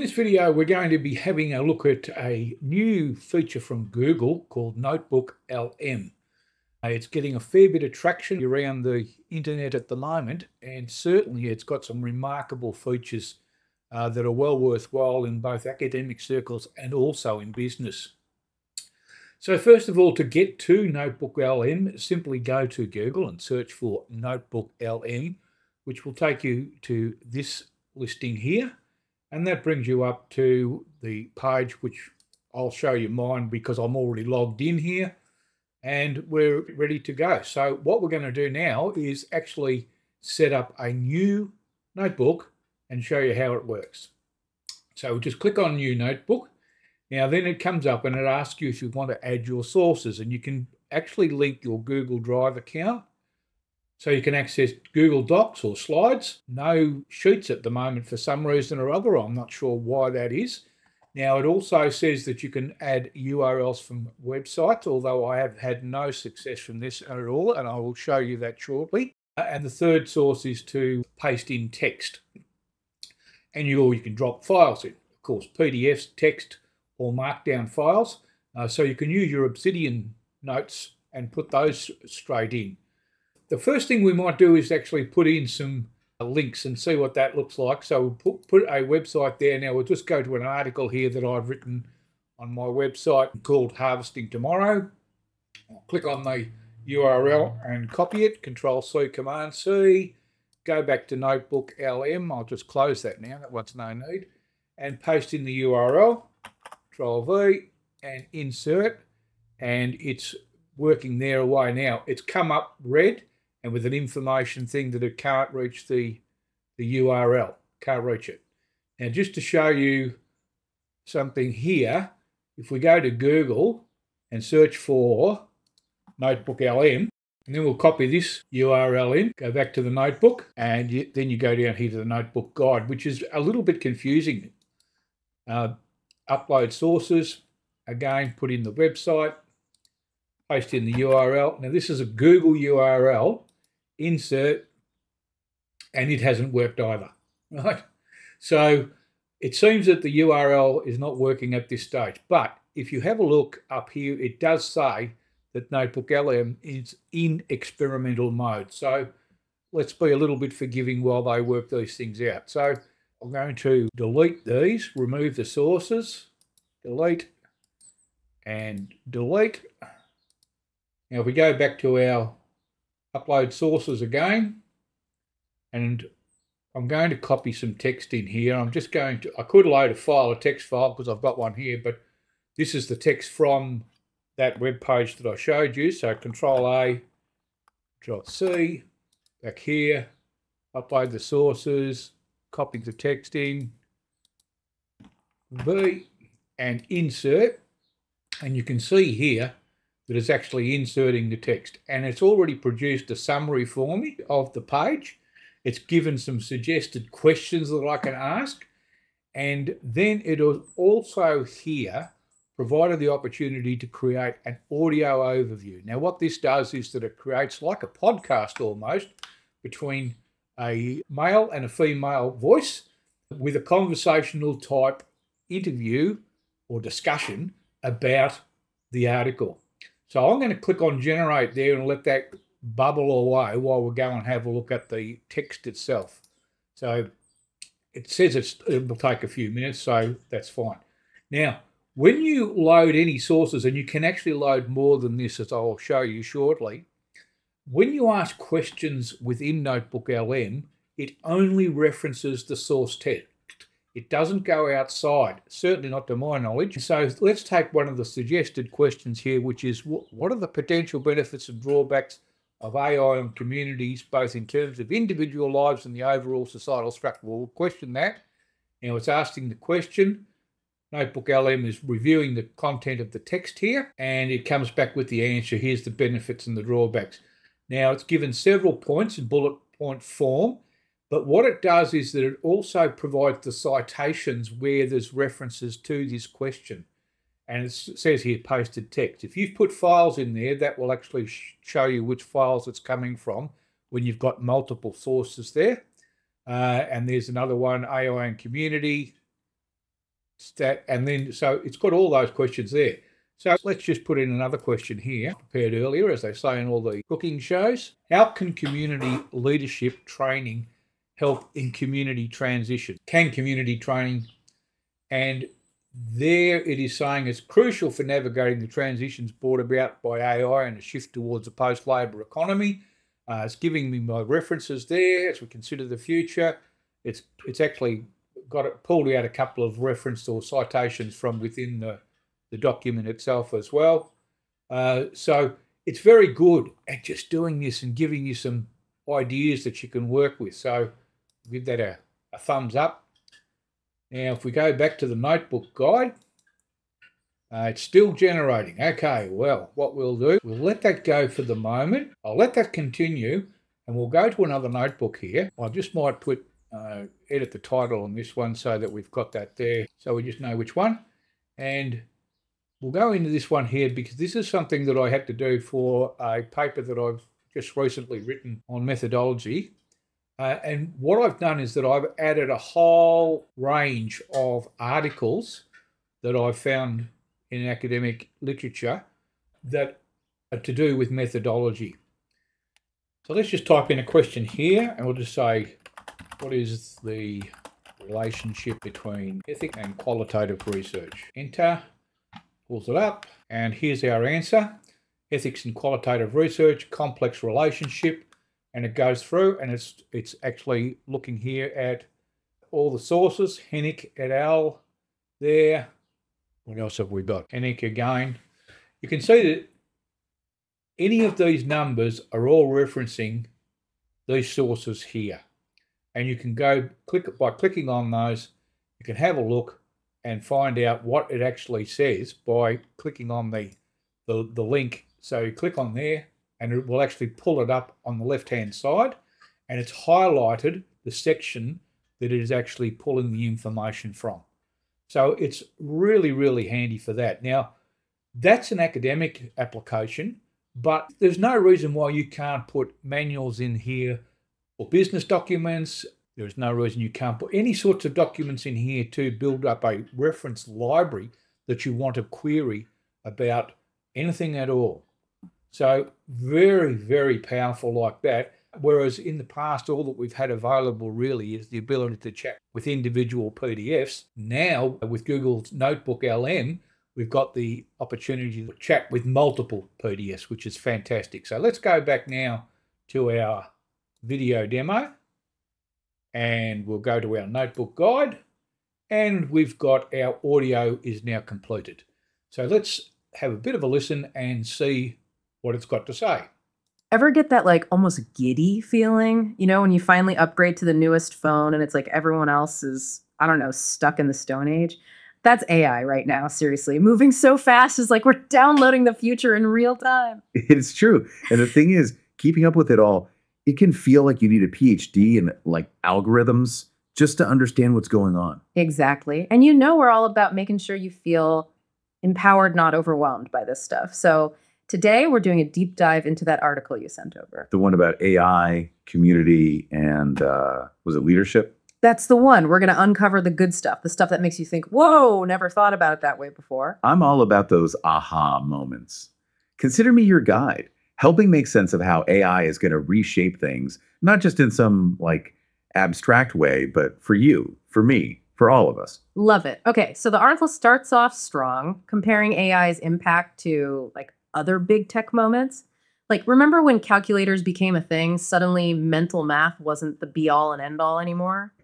In this video, we're going to be having a look at a new feature from Google called Notebook LM. It's getting a fair bit of traction around the internet at the moment, and certainly it's got some remarkable features that are well worthwhile in both academic circles and also in business. So first of all, to get to Notebook LM, simply go to Google and search for Notebook LM, which will take you to this listing here. And that brings you up to the page, which I'll show you mine because I'm already logged in here, and we're ready to go. So what we're going to do now is actually set up a new notebook and show you how it works. So just click on New Notebook. Now then it comes up and it asks you if you want to add your sources, and you can actually link your Google Drive account so you can access Google Docs or Slides. No sheets at the moment for some reason or other. I'm not sure why that is. Now it also says that you can add URLs from websites, although I have had no success from this at all, and I will show you that shortly. And the third source is to paste in text. And you can drop files in, of course, PDFs, text, or markdown files, so you can use your Obsidian notes and put those straight in. The first thing we might do is actually put in some links and see what that looks like. So we'll put a website there. Now we'll just go to an article here that I've written on my website called Harvesting Tomorrow. I'll click on the URL and copy it, Control-C, Command-C, go back to Notebook LM. I'll just close that now, that one's no need, and paste in the URL. Control-V and insert, and it's working there away now. It's come up red and with an information thing that it can't reach the URL, can't reach it. Now just to show you something here, if we go to Google and search for Notebook LM, and then we'll copy this URL in, go back to the notebook, and then you go down here to the notebook guide, which is a little bit confusing. Upload sources, again, put in the website, paste in the URL. Now this is a Google URL, insert, and it hasn't worked either, right? So it seems that the URL is not working at this stage, but if you have a look up here, it does say that Notebook LM is in experimental mode. So let's be a little bit forgiving while they work these things out. So I'm going to delete these, remove the sources, delete and delete. Now if we go back to our upload sources again, and I'm going to copy some text in here. I'm just going to, I could load a text file because I've got one here, but this is the text from that web page that I showed you. So Control-A, Control-C, back here, upload the sources, copy the text in, V, and insert. And you can see here that it's actually inserting the text. And it's already produced a summary for me of the page. It's given some suggested questions that I can ask. And then it is also here provided the opportunity to create an audio overview. Now, what this does is that it creates like a podcast almost between a male and a female voice with a conversational type interview or discussion about the article. So I'm going to click on generate there and let that bubble away while we go and have a look at the text itself. So it says it will take a few minutes, so that's fine. Now, when you load any sources, and you can actually load more than this, as I'll show you shortly, when you ask questions within Notebook LM, it only references the source text. It doesn't go outside, certainly not to my knowledge. So let's take one of the suggested questions here, which is what are the potential benefits and drawbacks of AI on communities, both in terms of individual lives and the overall societal structure? We'll question that. Now it's asking the question. Notebook LM is reviewing the content of the text here, and it comes back with the answer. Here's the benefits and the drawbacks. Now, it's given several points in bullet point form, but what it does is that it also provides the citations where there's references to this question. And it says here, pasted text. If you've put files in there, that will actually show you which files it's coming from when you've got multiple sources there. And there's another one, AI and community, stat, and then so it's got all those questions there. So let's just put in another question here, prepared earlier, as they say in all the cooking shows. How can community leadership training help in community transition? Can community training, and there it is saying it's crucial for navigating the transitions brought about by AI and a shift towards a post-labor economy. It's giving me my references there as we consider the future. It's actually got it pulled out a couple of references or citations from within the document itself as well. So it's very good at just doing this and giving you some ideas that you can work with. So give that a thumbs up. Now, if we go back to the notebook guide, it's still generating. Okay, well, what we'll do, we'll let that go for the moment. I'll let that continue, and we'll go to another notebook here. I just might put edit the title on this one so that we've got that there, so we just know which one. And we'll go into this one here because this is something that I had to do for a paper that I've just recently written on methodology. And what I've done is that I've added a whole range of articles that I've found in academic literature that are to do with methodology. So let's just type in a question here, and we'll just say, what is the relationship between ethics and qualitative research? Enter. Pulls it up, and here's our answer. Ethics and qualitative research, complex relationship, and it goes through, and it's actually looking here at all the sources. Hennick et al. There. What else have we got? Hennick again. You can see that any of these numbers are all referencing these sources here, and you can go click by clicking on those. You can have a look and find out what it actually says by clicking on the link. So you click on there, and it will actually pull it up on the left-hand side, and it's highlighted the section that it is actually pulling the information from. So it's really, really handy for that. Now, that's an academic application, but there's no reason why you can't put manuals in here or business documents. There's no reason you can't put any sorts of documents in here to build up a reference library that you want to query about anything at all. So very, very powerful like that. Whereas in the past, all that we've had available really is the ability to chat with individual PDFs. Now with Google Notebook LM, we've got the opportunity to chat with multiple PDFs, which is fantastic. So let's go back now to our video demo. And we'll go to our notebook guide, and we've got our audio is now completed. So let's have a bit of a listen and see what it's got to say. Ever get that like almost giddy feeling, you know, when you finally upgrade to the newest phone and it's like everyone else is, I don't know, stuck in the Stone Age? That's AI right now, seriously. Moving so fast is like we're downloading the future in real time. It's true. And the thing is, keeping up with it all, it can feel like you need a PhD in like algorithms just to understand what's going on. Exactly. And you know, we're all about making sure you feel empowered, not overwhelmed by this stuff. So today we're doing a deep dive into that article you sent over. The one about AI, community, and was it leadership? That's the one. We're going to uncover the good stuff, the stuff that makes you think, whoa, never thought about it that way before. I'm all about those aha moments. Consider me your guide, helping make sense of how AI is going to reshape things, not just in some like abstract way, but for you, for me, for all of us. Love it. Okay, so the article starts off strong, comparing AI's impact to like other big tech moments. Like, remember when calculators became a thing? Suddenly mental math wasn't the be all and end all anymore.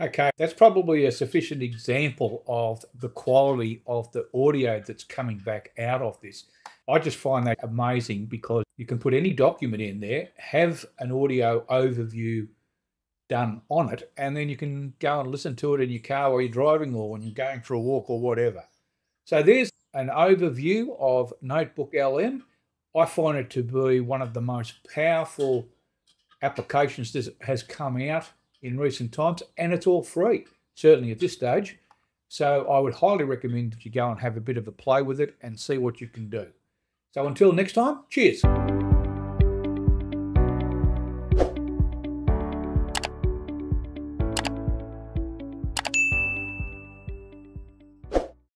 Okay, that's probably a sufficient example of the quality of the audio that's coming back out of this. I just find that amazing because you can put any document in there, have an audio overview done on it, and then you can go and listen to it in your car while you're driving or when you're going for a walk or whatever. So there's an overview of Notebook LM. I find it to be one of the most powerful applications that has come out in recent times, and it's all free, certainly at this stage. So I would highly recommend that you go and have a bit of a play with it and see what you can do. So until next time, cheers.